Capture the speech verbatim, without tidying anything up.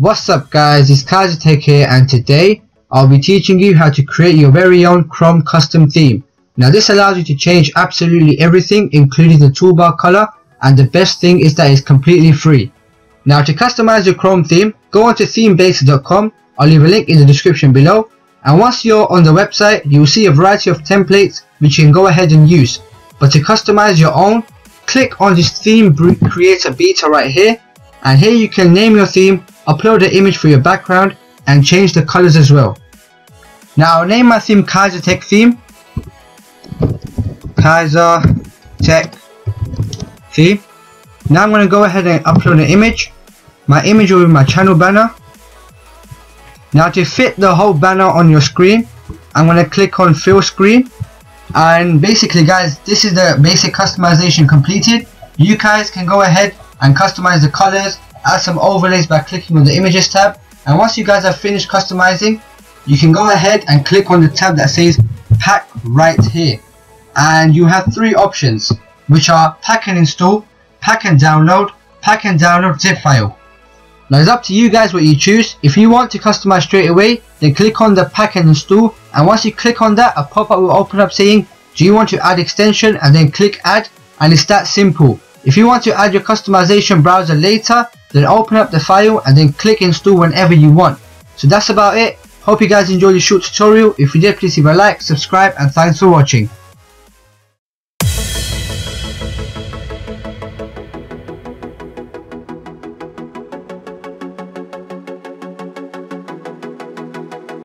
What's up guys, it's KhyzerTech here, and today I'll be teaching you how to create your very own Chrome custom theme. Now this allows you to change absolutely everything, including the toolbar color, and the best thing is that it's completely free. Now to customize your Chrome theme, go onto the mebeta dot com, I'll leave a link in the description below, and once you're on the website you will see a variety of templates which you can go ahead and use. But to customize your own, click on this theme creator beta right here, and here you can name your theme, upload an image for your background, and change the colors as well. Now I'll name my theme KhyzerTech theme. KhyzerTech theme. Now I'm going to go ahead and upload an image. My image will be my channel banner. Now to fit the whole banner on your screen, I'm going to click on fill screen. And basically guys, this is the basic customization completed. You guys can go ahead and customize the colors, add some overlays by clicking on the images tab, and once you guys have finished customizing, you can go ahead and click on the tab that says pack right here, and you have three options which are pack and install, pack and download, pack and download zip file. Now it's up to you guys what you choose. If you want to customize straight away, then click on the pack and install, and once you click on that, a pop-up will open up saying do you want to add extension, and then click add, and it's that simple. If you want to add your customization browser later, then open up the file and then click install whenever you want. So that's about it. Hope you guys enjoyed this short tutorial. If you did, please leave a like, subscribe, and thanks for watching.